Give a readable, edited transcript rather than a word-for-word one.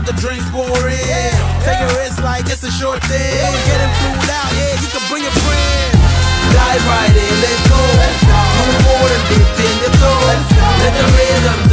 up the drinks, boring. Yeah. Take a risk like it's a short thing. Yeah. Get him food out, yeah, you can bring a friend. Dive right in, let's go. Move forward and dip in your toes. Let the rhythm